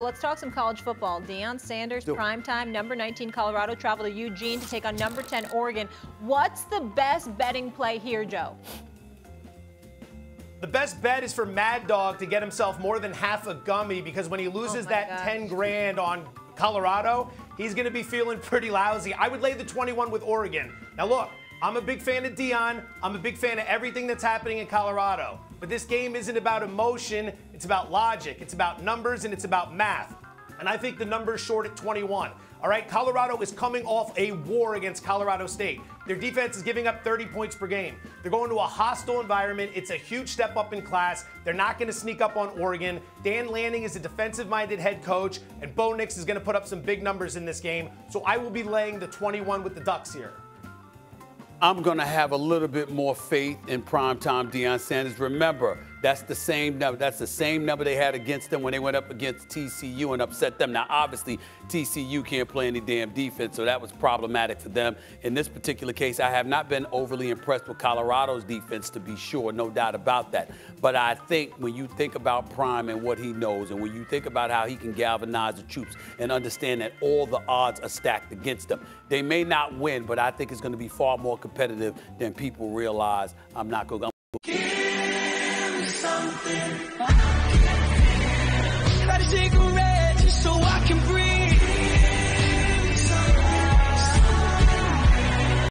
Let's talk some college football. Deion Sanders, primetime, number 19 Colorado, travel to Eugene to take on number 10 Oregon. What's the best betting play here, Joe? The best bet is for Mad Dog to get himself more than half a gummy, because when he loses that 10 grand on Colorado, he's going to be feeling pretty lousy. I would lay the 21 with Oregon. Now look, I'm a big fan of Deion. I'm a big fan of everything that's happening in Colorado. But this game isn't about emotion, it's about logic, it's about numbers, and it's about math. And I think the number's short at 21. All right, Colorado is coming off a war against Colorado State. Their defense is giving up 30 points per game. They're going to a hostile environment. It's a huge step up in class. They're not going to sneak up on Oregon. Dan Lanning is a defensive-minded head coach, and Bo Nix is going to put up some big numbers in this game. So I will be laying the 21 with the Ducks here. I'm going to have a little bit more faith in primetime Deion Sanders. Remember, that's the same number. That's the same number they had against them when they went up against TCU and upset them. Now, obviously, TCU can't play any damn defense, so that was problematic for them. In this particular case, I have not been overly impressed with Colorado's defense, to be sure, no doubt about that. But I think when you think about Prime and what he knows, and when you think about how he can galvanize the troops and understand that all the odds are stacked against them, they may not win, but I think it's going to be far more competitive than people realize. I'm not going to... something